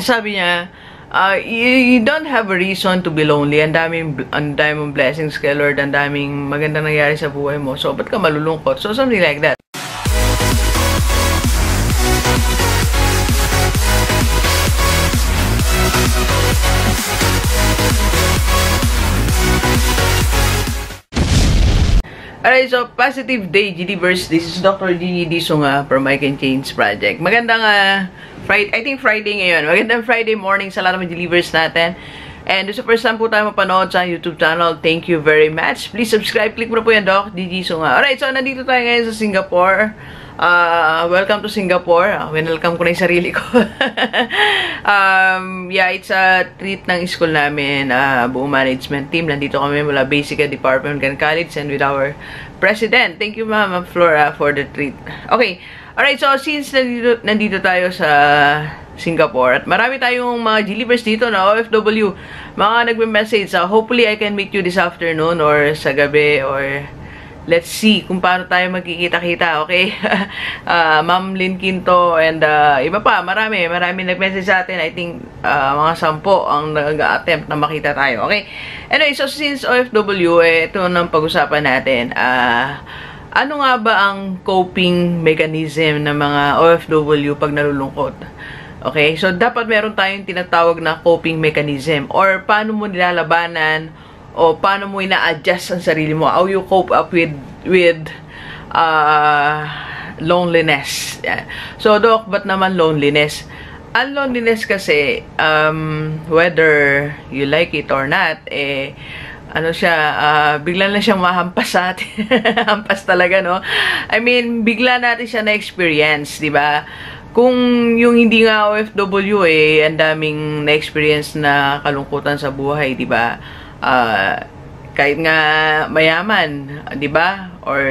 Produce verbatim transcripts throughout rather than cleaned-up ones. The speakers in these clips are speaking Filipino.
sabi niya, uh, you, you don't have a reason to be lonely. Ang daming, ang daming blessings kay Lord, ang daming magandang nangyari sa buhay mo. So, ba't ka malulungkot? So, something like that. Alright, so positive day, G-Livers. This is Doctor Gigi Sunga from I Can Change Project. Magandang uh, Friday, I think Friday ngayon. Magandang Friday morning sa lahat ng G-Livers natin. And this is the first time po tayo mapanood sa YouTube channel. Thank you very much. Please subscribe. Click mo na po yan, Doc Gigi Sunga. Alright, so nandito tayo ngayon sa Singapore. Uh, welcome to Singapore. Uh, welcome ko na yung sarili ko. um, yeah, it's a treat ng school namin. Uh, buong management team. Nandito kami mula Basic Department Grand College and with our president. Thank you, Ma'am Flora, for the treat. Okay. Alright, so since nandito, nandito tayo sa Singapore at marami tayong mga G-Livers dito na O F W, mga nagme-message. Uh, hopefully, I can meet you this afternoon or sa gabi or... Let's see kung paano tayo magkikita-kita, okay? uh, Ma'am Lin Kinto and uh, iba pa, marami. Marami nag-message sa atin. I think uh, mga sampo ang nag-attempt na makita tayo, okay? Anyway, so since O F W, eh, ito nang pag-usapan natin. Ah... Uh, ano nga ba ang coping mechanism ng mga O F W pag nalulungkot? Okay? So, dapat meron tayong tinatawag na coping mechanism or paano mo nilalabanan o paano mo ina-adjust ang sarili mo, how you cope up with with uh, loneliness. Yeah. So, Doc, ba't naman loneliness? Ang loneliness kasi, um, whether you like it or not, eh, ano siya, uh, bigla na siyang mahampas sa atin. Hampas talaga, no? I mean, bigla natin siya na-experience, di ba? Kung yung hindi nga O F W, eh, ang daming na-experience na kalungkutan sa buhay, di ba? Uh, kahit nga mayaman, di ba? Or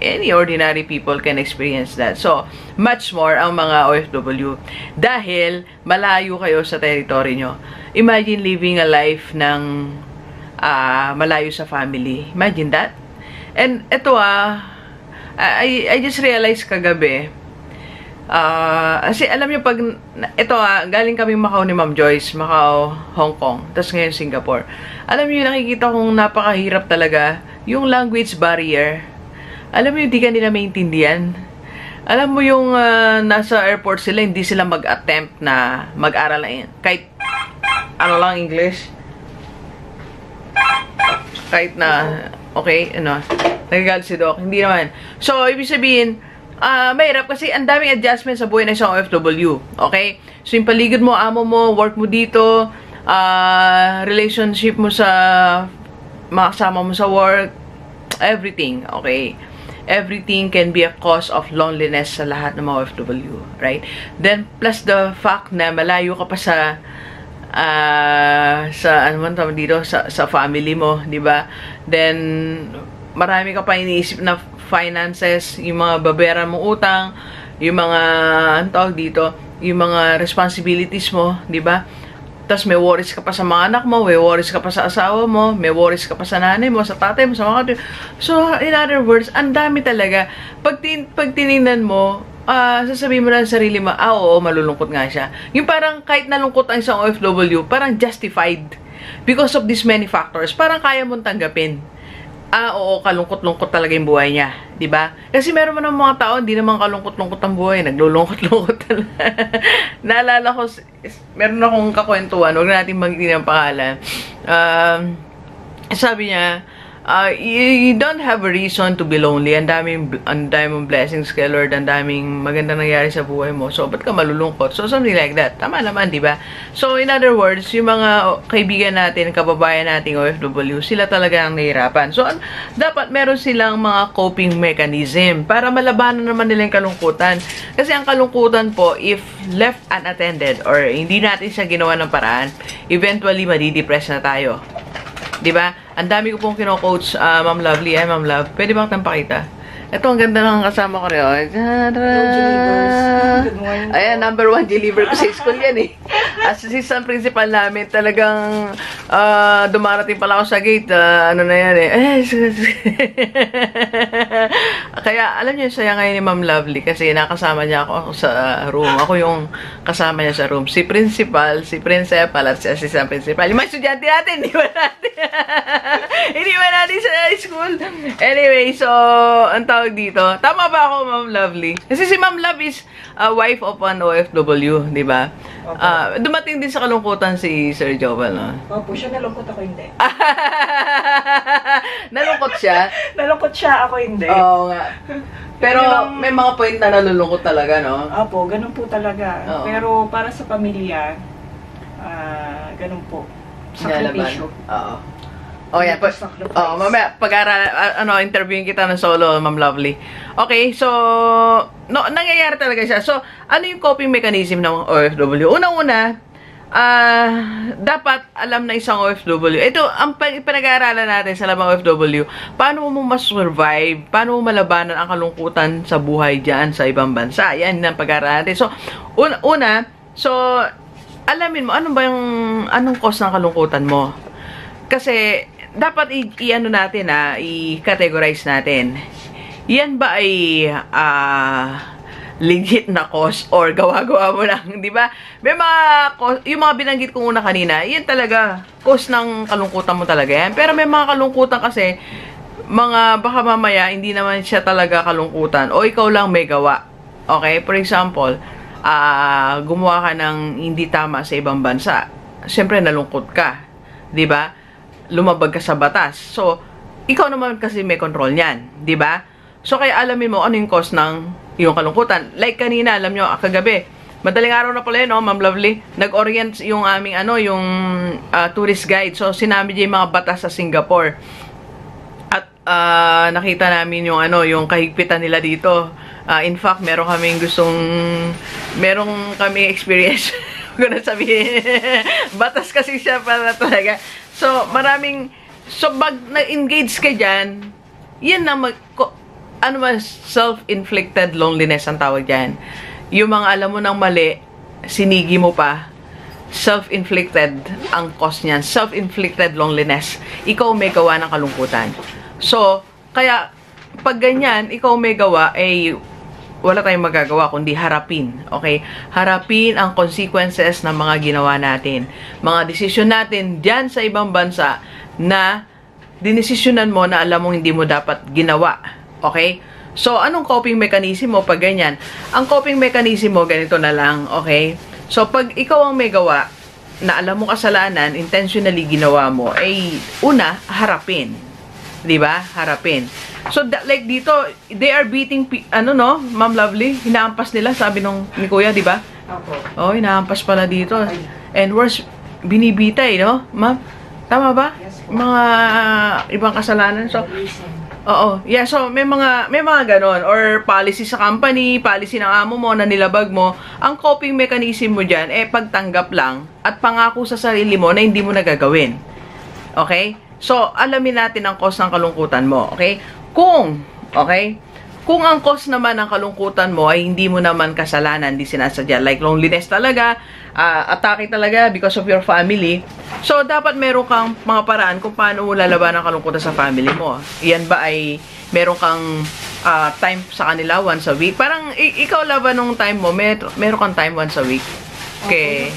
any ordinary people can experience that. So, much more ang mga O F W. Dahil malayo kayo sa territory nyo. Imagine living a life ng uh, malayo sa family. Imagine that. And ito ah, I, I just realized kagabi. Uh, kasi alam nyo, pag, ito ah, galing kami Macau ni Ma'am Joyce, Macau, Hong Kong, tapos ngayon Singapore. Alam nyo, nakikita kong napakahirap talaga yung language barrier. Alam mo, hindi ka nila maintindihan. Alam mo yung uh, nasa airport sila, hindi sila mag-attempt na mag-aral na kahit ano lang English. Kahit na, okay, ano, nagagalit si Doc, hindi naman. So, ibig sabihin, Uh, mahirap kasi ang daming adjustment sa buhay na isang O F W. Okay? So, yung paligid mo, amo mo, work mo dito, uh, relationship mo sa mga kasama mo sa work, everything. Okay? Everything can be a cause of loneliness sa lahat ng mga O F W. Right? Then, plus the fact na malayo ka pa sa uh, sa, ano man tawag dito, sa, sa family mo, di ba? Then, marami ka pa iniisip na finances, yung mga babera mong utang, yung mga, ano tawag dito, yung mga responsibilities mo, di ba? Tapos may worries ka pa sa mga anak mo, may worries ka pa sa asawa mo, may worries ka pa sa nanay mo, sa tatay mo, sa mga kapatid. So, in other words, ang dami talaga. Pag, tin pag tinignan mo, uh, sasabihin mo na sa sarili mo, ah, oo, malulungkot nga siya. Yung parang kahit nalungkot ang isang O F W, parang justified because of these many factors. Parang kaya mong tanggapin. Ah, oo, kalungkot-lungkot talaga yung buhay niya, di ba? Kasi meron man ng mga tao, hindi naman kalungkot-lungkot ang buhay, naglulungkot-lungkot talaga. Naalala ko, meron akong kakwentuhan, huwag na natin magiging ang pangalan. Um, sabi niya, uh, you, you don't have a reason to be lonely. Ang daming, ang daming blessings kay Lord, ang daming magandang nangyari sa buhay mo. So, ba't ka malulungkot? So, something like that. Tama naman, di ba? So, in other words, yung mga kaibigan natin, kababayan natin, O F W, sila talaga ang nahihirapan. So, dapat meron silang mga coping mechanism para malabanan naman nila yung kalungkutan. Kasi ang kalungkutan po, if left unattended or hindi natin siya ginawa ng paraan, eventually, madidepress na tayo. Di ba? Ang dami ko pong kino-coach, uh, Ma'am Lovely, ay Ma'am Love. Pwede bang tampakita? Ito, ang ganda ng kasama ko rin. Oh. Good morning. Ayan, number one G-Liver ko sa school yan eh. Assistant principal namin, talagang uh, dumarating pala ako sa gate. Uh, ano na yan eh. Kaya, alam niyo, saya ngayon ni Ma'am Lovely kasi nakasama niya ako sa room. Ako yung kasama niya sa room. Si principal, si principal at si assistant principal. Yung mga estudyante natin, hindi ba natin? Hindi ba natin sa school? Anyway, so, ang tawag dito. Tama ba ako, Ma'am Lovely? Kasi si Ma'am Love is uh, wife of an O F W, di ba? Okay. Uh, dumating din sa kalungkutan si Sir Joval, no? Opo, siya nalungkot, ako hindi. Nalungkot siya? Nalungkot siya, ako hindi. Oo nga. Pero yung, may mga point na nalulungkot talaga, no? Opo, ganun po talaga. Oo. Pero para sa pamilya, uh, ganun po. Sakripisyo. Oo. Oh, yeah. Pa oh, mamaya, pag-aaralan, uh, ano, interviewin kita ng solo, Ma'am Lovely. Okay, so, no, nangyayari talaga siya. So, ano yung coping mechanism ng O F W? Una-una, uh, dapat alam na isang O F W. Ito, ang pinag-aaralan natin sa labang O F W, paano mo ma-survive, paano mo malabanan ang kalungkutan sa buhay dyan, sa ibang bansa. Yan ang pag-aaralan natin. So, una, una, so, alamin mo, ano ba yung, anong cause ng kalungkutan mo? Kasi, dapat i-ano natin, ah, i-categorize natin. Yan ba ay uh, legit na cause or gawa-gawa mo lang, di ba? May mga cause, yung mga binanggit ko una kanina, yan talaga, cause ng kalungkutan mo talaga yan. Pero may mga kalungkutan kasi, mga baka mamaya, hindi naman siya talaga kalungkutan o ikaw lang may gawa. Okay? For example, uh, gumawa ka ng hindi tama sa ibang bansa. Siyempre, nalungkot ka, di ba? Lumabag ka sa batas. So, ikaw naman kasi may control niyan, di ba? So, kaya alamin mo ano yung cause ng iyong kalungkutan. Like kanina, alam nyo, kagabi, madaling araw na pala yun, no, Ma'am Lovely, nag-orient yung aming, ano, yung uh, tourist guide. So, sinabi niya yung mga batas sa Singapore. At, uh, nakita namin yung, ano, yung kahigpitan nila dito. Uh, in fact, meron kaming gustong, merong kami experience. Huwag ko na sabihin. Batas kasi siya pala talaga. So, maraming, so, bag na-engage ka dyan, yan na mag, ko, ano mas, self-inflicted loneliness ang tawag dyan. Yung mga alam mo ng mali, sinigi mo pa, self-inflicted ang cause niyan. Self-inflicted loneliness. Ikaw may gawa ng kalungkutan. So, kaya, pag ganyan, ikaw may gawa, eh, wala tayong magagawa kundi harapin. Okay? Harapin ang consequences ng mga ginawa natin. Mga desisyon natin diyan sa ibang bansa na dinesisyonan mo na alam mong hindi mo dapat ginawa. Okay? So, anong coping mechanism mo pag ganyan? Ang coping mechanism mo, ganito na lang. Okay? So, pag ikaw ang may gawa na alam mo kasalanan, intentionally ginawa mo, eh, una, harapin. Diba? Harapin. So, that, like dito, they are beating, ano no, Ma'am Lovely, hinaampas nila, sabi nung ni Kuya, di ba? Opo. Oh, hinaampas pala dito. And worse, binibita eh, no? Ma'am, tama ba? Yes, po. Mga uh, ibang kasalanan. So, oo. Yeah, so, may mga, may mga ganon. Or policy sa company, policy ng amo mo, na nilabag mo. Ang coping mechanism mo dyan, eh, pagtanggap lang at pangako sa sarili mo na hindi mo nagagawin. Okay? So, alamin natin ang cause ng kalungkutan mo. Okay? Kung, okay, kung ang cause naman ng kalungkutan mo ay hindi mo naman kasalanan, hindi sinasadya, like loneliness talaga, uh, atake talaga because of your family, so dapat meron kang mga paraan kung paano mo lalaban ang kalungkutan sa family mo. Yan ba ay meron kang uh, time sa kanila once a week? Parang ikaw laban nung time mo, mer meron kang time once a week. Okay,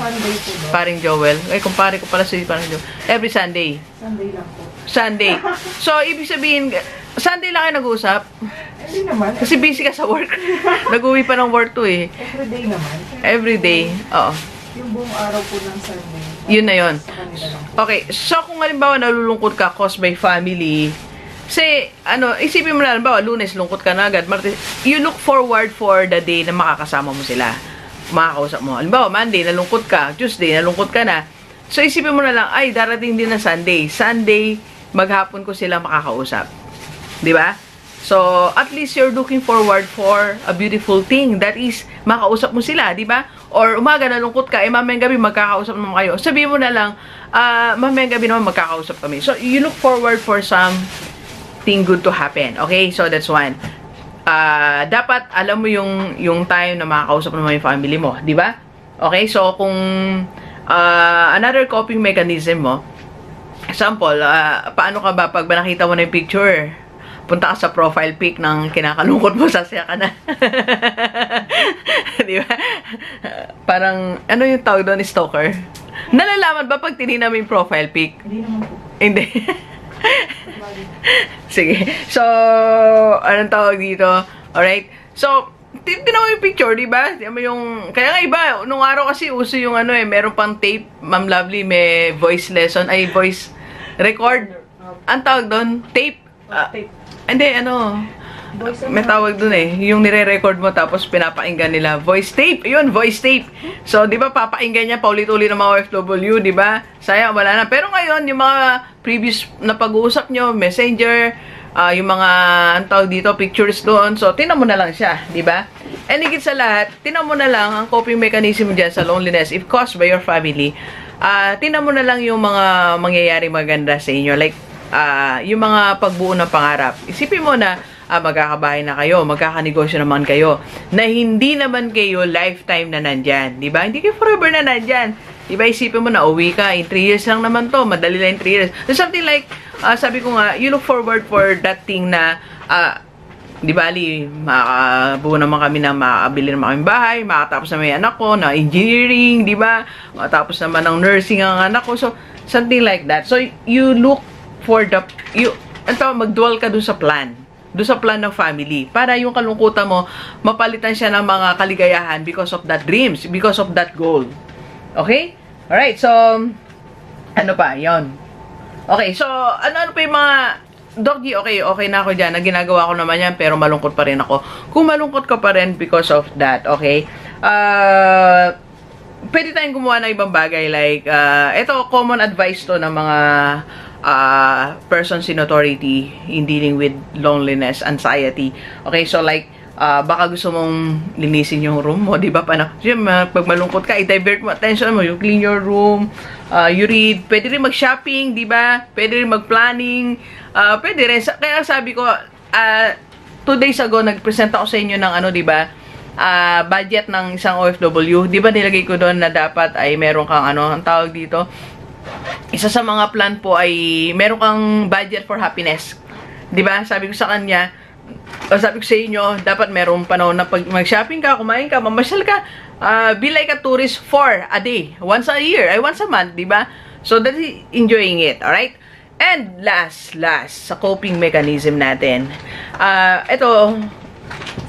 paring Joel. Ay, kumpare ko pala si paring Joel. Every Sunday. Sunday lang po. Sunday. So, ibig sabihin, Sunday lang kayo nag-uusap? Hindi naman. Kasi busy ka sa work. Nag-uwi pa ng work to eh. Everyday naman. Everyday, oo. Yung buong araw po ng Sunday. Yun na yun. Okay, so kung halimbawa nalulungkot ka caused by family, kasi, ano, isipin mo na, halimbawa, Lunes, lungkot ka na agad. Martes, you look forward for the day na makakasama mo sila. Makakausap mo. Halimbawa, Monday, nalungkot ka. Tuesday, nalungkot ka na. So, isipin mo na lang, ay, darating din na Sunday. Sunday, maghapon ko sila makakausap. Diba? So, at least you're looking forward for a beautiful thing. That is, makausap mo sila, diba? Or umaga, nalungkot ka, eh, mamayang gabi, magkakausap naman kayo. Sabihin mo na lang, uh, mamayang gabi naman, magkakausap kami. So, you look forward for something good to happen. Okay? So, that's one. uh, dapat alam mo yung yung time na makakausap mo yung family mo, di ba? Okay, so kung uh, another coping mechanism mo, example, uh, paano ka ba pag ba nakita mo na yung picture, punta ka sa profile pic ng kinakalungkot mo, sasaya ka na. Di ba? Uh, parang, ano yung tawag doon, stalker? Nalalaman ba pag tinignan mo yung profile pic? Hindi naman po. Hindi. Sige. So, anong tawag dito? Alright? So, tignan mo yung picture, di ba? Tignan mo yung, kaya nga iba, nung araw kasi uso yung ano eh, meron pang tape, Ma'am Lovely, may voice lesson, ay voice record. Ang tawag doon, tape. Uh, tape. Hindi, ano, may tawag dun eh. Yung nire-record mo tapos pinapakinggan nila. Voice tape. Yun, voice tape. So, di ba, papakinggan niya paulit-ulit ng mga O F W, di ba? Sayang, wala na. Pero ngayon, yung mga previous na pag-uusap nyo, messenger, uh, yung mga, ang tawag dito, pictures doon. So, tinan mo na lang siya, di ba? And higit sa lahat, tinan mo na lang ang coping mechanism dyan sa loneliness if caused by your family. Uh, tinan mo na lang yung mga mangyayari maganda sa inyo. Like, Uh, yung mga pagbuo ng pangarap. Isipin mo na uh, magkakabahay na kayo, magkakanegosyo naman kayo, na hindi naman kayo lifetime na nandyan, diba? Hindi kayo forever na nandyan, diba? Isipin mo na uwi ka, in three years lang naman to, madali lang in three years. So something like, uh, sabi ko nga, you look forward for that thing na, uh, di bali, makakabuo naman kami na makakabili naman kami bahay, makatapos naman yung anak ko, na engineering, diba? Makatapos naman ng nursing ang anak ko, so something like that. So you look for the, you, anto, mag-dual ka dun sa plan. Dun sa plan ng family. Para yung kalungkutan mo, mapalitan siya ng mga kaligayahan because of that dreams, because of that goal. Okay? Alright, so, ano pa? Yun. Okay, so, ano-ano pa yung mga, Doggy, okay, okay na ako dyan. Ginagawa ko naman yan, pero malungkot pa rin ako. Kung malungkot ka pa rin because of that, okay? Uh, pwede tayong gumawa ng ibang bagay. Like, uh, ito, common advice to ng mga, Uh, persons in authority in dealing with loneliness, anxiety. Okay, so like, uh, baka gusto mong linisin yung room mo, di ba? Paano? Pag malungkot ka, i-divert mo attention mo, you clean your room, uh, you read, pwede rin mag-shopping, di ba? Pwede rin mag-planning, uh, pwede rin. Kaya sabi ko, uh, two days ago, nag-present ako sa inyo ng ano, di ba? Uh, budget ng isang O F W. Di ba nilagay ko doon na dapat ay meron kang ano, ang tawag dito? Isa sa mga plan po ay meron kang budget for happiness. Diba? Sabi ko sa kanya, sabi ko sa inyo, dapat meron panahon na pag mag-shopping ka, kumain ka, mamasyal ka, uh, be like a tourist for a day, once a year, ay once a month, diba? So that is enjoying it, alright? And last, last, sa coping mechanism natin. Uh, ito,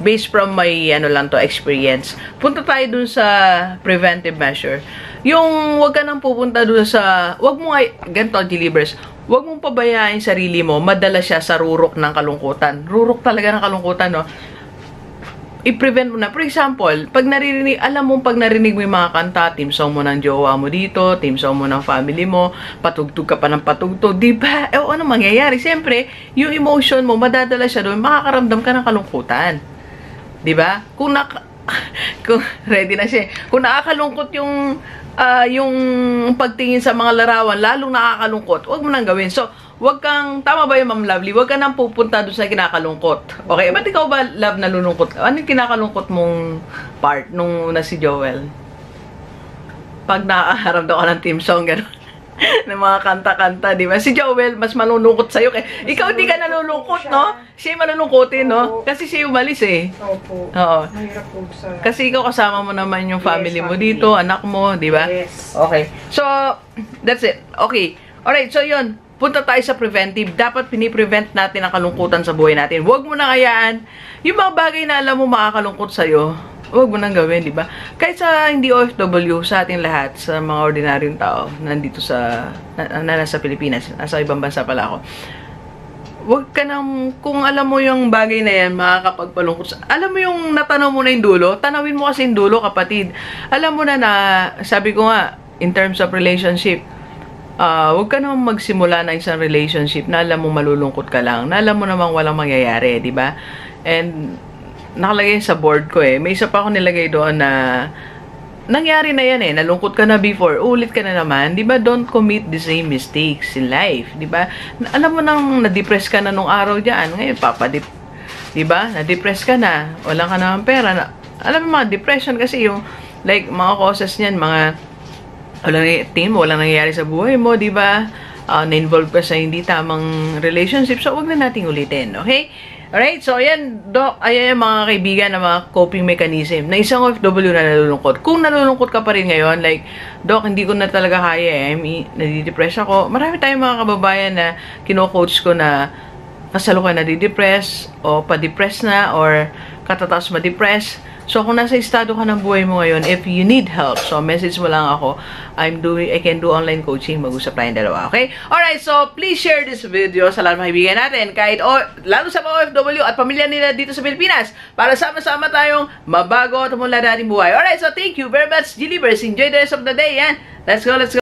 based from my, ano lang to, experience. Punta tayo dun sa preventive measure. Yung wag ka nang pupunta doon sa, wag mo ay, ganito, G-Livers, wag mong pabayaan sarili mo, madala siya sa rurok ng kalungkutan. Rurok talaga ng kalungkutan, no? I-prevent mo na. For example, pag naririnig, alam mo, pag narinig mo yung mga kanta, team song mo ng jowa mo dito, team song mo ng family mo, patugtog ka pa ng patugtog, diba? E, o, ano mangyayari? Siyempre, yung emotion mo, madadala siya doon, makakaramdam ka ng kalungkutan. Diba? Kung nak... Kung ready na siya. Kung nakakalungkot yung uh, yung pagtingin sa mga larawan, lalong nakakalungkot, huwag mo nang gawin. So, huwag kang, tama ba yung Ma'am Lovely? Huwag ka nang pupunta doon sa kinakalungkot. Okay, ba't ikaw ba, love, nalulungkot? Anong kinakalungkot mong part nung una si Joel? Pag nakakaramdam ko ng team song, gano'n. Ng mga kanta-kanta, di ba? Si Joel, mas malulungkot sa'yo. Kaya, mas ikaw, di ka nalulungkot, siya. No? Siya yung malulungkotin, no? Kasi siya yung malis, eh. Opo. Oo. Mahirap po sa... Kasi ikaw, kasama mo naman yung family, yes, family. Mo dito, anak mo, di ba? Yes. Okay. So, that's it. Okay. Alright, so yun. Punta tayo sa preventive. Dapat piniprevent natin ang kalungkutan sa buhay natin. Huwag mo na kayaan. Yung mga bagay na alam mo makakalungkot sa'yo, huwag mo nang gawin, di ba? Kahit sa hindi O F W, sa ating lahat, sa mga ordinaryong tao, nandito sa, na, na, nasa Pilipinas, nasa ibang bansa pala ako, huwag ka nang, kung alam mo yung bagay na yan, makakapagpalungkot. Alam mo yung natanaw mo na yung dulo, tanawin mo kasi yung dulo, kapatid. Alam mo na na, sabi ko nga, in terms of relationship, uh, huwag ka nang magsimula na isang relationship na alam mo malulungkot ka lang, na alam mo namang walang mangyayari, di ba? And, nakalagay sa board ko eh. May isa pa ako nilagay doon na nangyari na yan eh. Nalungkot ka na before. Ulit ka na naman. Diba? Don't commit the same mistakes in life. Diba? Alam mo nang na-depress ka na nung araw dyan. Ngayon, papadip Diba? Na-depress ka na. Wala ka naman pera. Na, alam mo mga depression kasi yung like mga causes niyan, mga walang team, walang nangyayari sa buhay mo, diba? Uh, na-involve ka sa hindi tamang relationship. So, wag na nating ulitin. Okay? Alright? So, ayan, doc, ayan yung mga kaibigan na mga coping mechanism na isang O F W na nalulungkot. Kung nalulungkot ka pa rin ngayon, like, doc, hindi ko na talaga kaya eh. Nadidepress ako. Marami tayong mga kababayan na kino-coach ko na kasalukan na di-depress o pa-depress na or katatapos ma-depress. So, kung nasa estado ka ng buhay mo ngayon, if you need help, so message mo lang ako. I'm doing, I can do online coaching. Mag-usap tayong dalawa, okay? Alright, so please share this video sa lahat ng kaibigan natin. Kahit, o, lalo sa mga O F W at pamilya nila dito sa Pilipinas. Para sama-sama tayong mabago at mula natin buhay. Alright, so thank you very much, G-Livers. Enjoy the rest of the day, yan. Let's go, let's go.